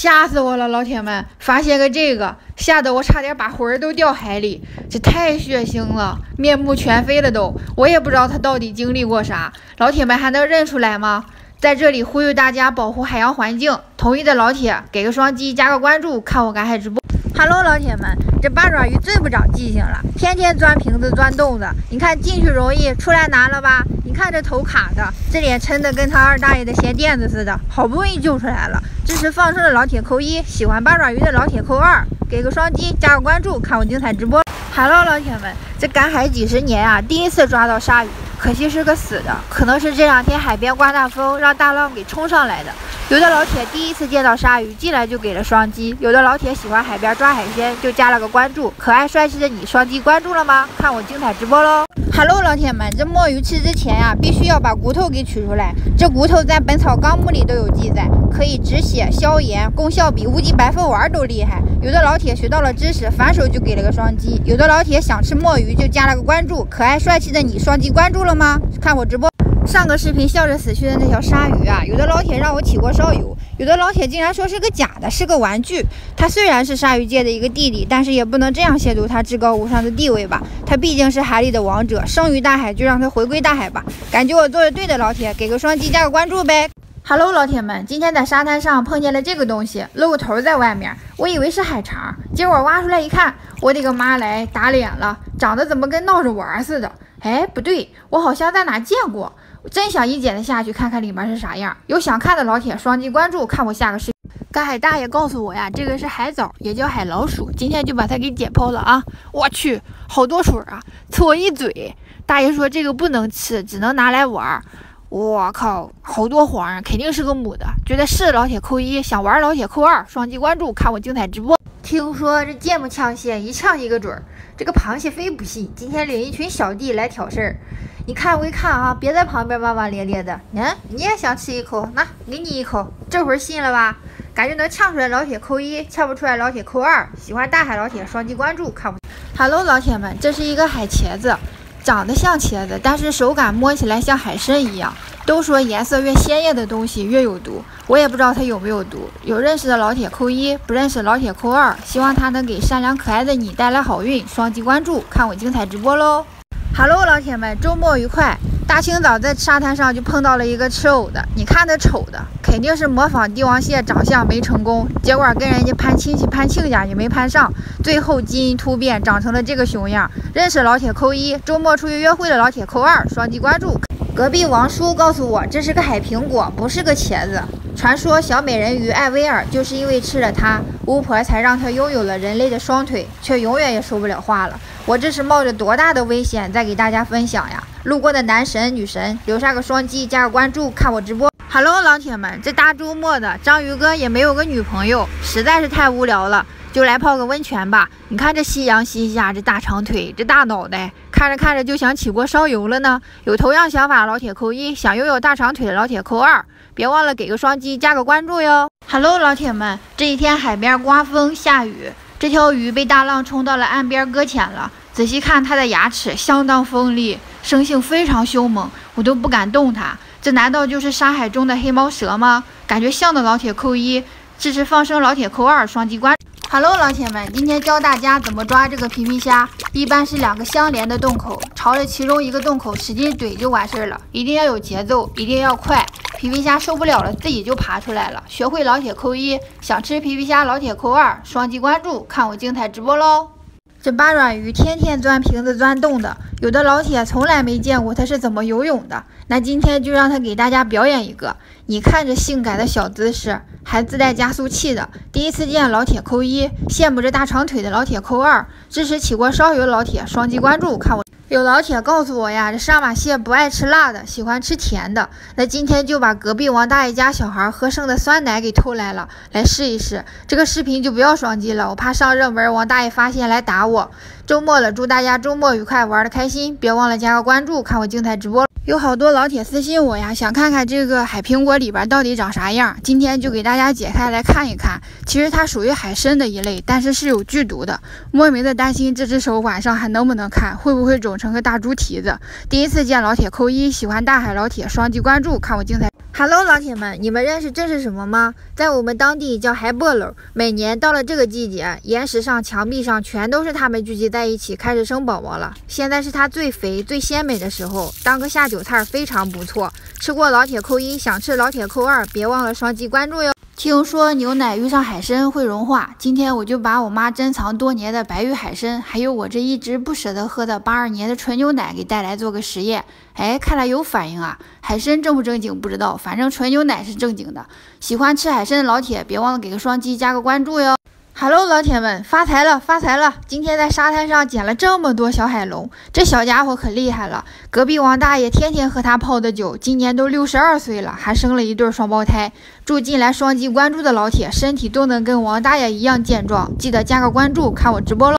吓死我了，老铁们，发现个这个，吓得我差点把魂儿都掉海里，这太血腥了，面目全非了都。我也不知道他到底经历过啥，老铁们还能认出来吗？在这里呼吁大家保护海洋环境，同意的老铁给个双击，加个关注，看我赶海直播。Hello， 老铁们，这八爪鱼最不长记性了，天天钻瓶子钻洞子。你看进去容易，出来难了吧？你看这头卡的，这脸抻的跟他二大爷的鞋垫子似的，好不容易救出来了。支持放生的老铁扣一，喜欢八爪鱼的老铁扣二，给个双击，加个关注，看我精彩直播。Hello， 老铁们，这赶海几十年啊，第一次抓到鲨鱼。可惜是个死的，可能是这两天海边刮大风，让大浪给冲上来的。有的老铁第一次见到鲨鱼，进来就给了双击；有的老铁喜欢海边抓海鲜，就加了个关注。可爱帅气的你，双击关注了吗？看我精彩直播喽！Hello， 老铁们，这墨鱼吃之前啊，必须要把骨头给取出来。这骨头在《本草纲目》里都有记载，可以止血、消炎，功效比乌鸡白凤丸都厉害。有的老铁学到了知识，反手就给了个双击；有的老铁想吃墨鱼，就加了个关注。可爱帅气的你，双击关注了吗？看我直播。上个视频笑着死去的那条鲨鱼啊，有的老铁让我起锅烧油，有的老铁竟然说是个假的，是个玩具。它虽然是鲨鱼界的一个弟弟，但是也不能这样亵渎它至高无上的地位吧，它毕竟是海里的王者，生于大海，就让它回归大海吧。感觉我做的对的，老铁给个双击，加个关注呗。Hello， 老铁们，今天在沙滩上碰见了这个东西，露头在外面，我以为是海肠，结果挖出来一看，我的个妈来，打脸了，长得怎么跟闹着玩似的？哎，不对，我好像在哪见过，我真想一剪子下去看看里面是啥样。有想看的老铁双击关注，看我下个视频。赶海大爷告诉我呀，这个是海藻，也叫海老鼠，今天就把它给解剖了啊！我去，好多水啊，呲我一嘴。大爷说这个不能吃，只能拿来玩。我靠，好多黄啊，肯定是个母的。觉得是老铁扣一，想玩老铁扣二，双击关注，看我精彩直播。听说这芥末呛蟹一呛一个准儿，这个螃蟹非不信。今天领一群小弟来挑事儿，你看归看啊，别在旁边骂骂咧咧的。你也想吃一口，那给你一口，这会儿信了吧？感觉能呛出来老铁扣一，呛不出来老铁扣二。喜欢大海老铁双击关注，看我。Hello， 老铁们，这是一个海茄子。长得像茄子，但是手感摸起来像海参一样。都说颜色越鲜艳的东西越有毒，我也不知道它有没有毒。有认识的老铁扣一，不认识老铁扣二。希望它能给善良可爱的你带来好运，双击关注，看我精彩直播喽！Hello， 老铁们，周末愉快！大清早在沙滩上就碰到了一个吃藕的，你看他丑的，肯定是模仿帝王蟹长相没成功，结果跟人家攀亲戚攀亲家也没攀上，最后基因突变长成了这个熊样。认识老铁扣一，周末出去约会的老铁扣二，双击关注。隔壁王叔告诉我，这是个海苹果，不是个茄子。传说小美人鱼艾薇儿就是因为吃了它，巫婆才让她拥有了人类的双腿，却永远也说不了话了。我这是冒着多大的危险在给大家分享呀！路过的男神女神留下个双击，加个关注，看我直播。Hello， 老铁们，这大周末的章鱼哥也没有个女朋友，实在是太无聊了，就来泡个温泉吧。你看这夕阳西下，这大长腿，这大脑袋，看着看着就想起锅烧油了呢。有同样想法老铁扣一，想拥有大长腿的老铁扣二，别忘了给个双击，加个关注哟。Hello， 老铁们，这一天海边刮风下雨，这条鱼被大浪冲到了岸边搁浅了。仔细看它的牙齿相当锋利，生性非常凶猛，我都不敢动它。这难道就是沙海中的黑猫蛇吗？感觉像的老铁扣一，支持放生老铁扣二，双击关注。Hello， 老铁们，今天教大家怎么抓这个皮皮虾。一般是两个相连的洞口，朝着其中一个洞口使劲怼就完事了，一定要有节奏，一定要快。皮皮虾受不了了，自己就爬出来了。学会老铁扣一，想吃皮皮虾老铁扣二，双击关注，看我精彩直播喽。这八爪鱼天天钻瓶子钻洞的，有的老铁从来没见过它是怎么游泳的，那今天就让它给大家表演一个。你看这性感的小姿势，还自带加速器的，第一次见老铁扣一，羡慕这大长腿的老铁扣二，支持起锅烧油老铁双击关注，看我。有老铁告诉我呀，这沙马蟹不爱吃辣的，喜欢吃甜的，那今天就把隔壁王大爷家小孩喝剩的酸奶给偷来了，来试一试。这个视频就不要双击了，我怕上热门王大爷发现来打我。周末了，祝大家周末愉快，玩得开心，别忘了加个关注，看我精彩直播。有好多老铁私信我呀，想看看这个海苹果里边到底长啥样，今天就给大家解开来看一看。其实它属于海参的一类，但是是有剧毒的，莫名的担心这只手晚上还能不能看，会不会肿成个大猪蹄子。第一次见老铁扣一，喜欢大海老铁双击关注，看我精彩。Hello， 老铁们，你们认识这是什么吗？在我们当地叫海跛篓。每年到了这个季节，岩石上、墙壁上全都是它们聚集在一起，开始生宝宝了。现在是它最肥、最鲜美的时候，当个下酒菜非常不错。吃过老铁扣1，想吃老铁扣2，别忘了双击关注哟。听说牛奶遇上海参会融化，今天我就把我妈珍藏多年的白玉海参，还有我这一直不舍得喝的82年的纯牛奶给带来做个实验。哎，看来有反应啊！海参正不正经不知道，反正纯牛奶是正经的。喜欢吃海参的老铁，别忘了给个双击加个关注哟。Hello， 老铁们，发财了，发财了！今天在沙滩上捡了这么多小海龙，这小家伙可厉害了。隔壁王大爷天天喝他泡的酒，今年都62岁了，还生了一对双胞胎。祝近来双击关注的老铁身体都能跟王大爷一样健壮，记得加个关注，看我直播喽。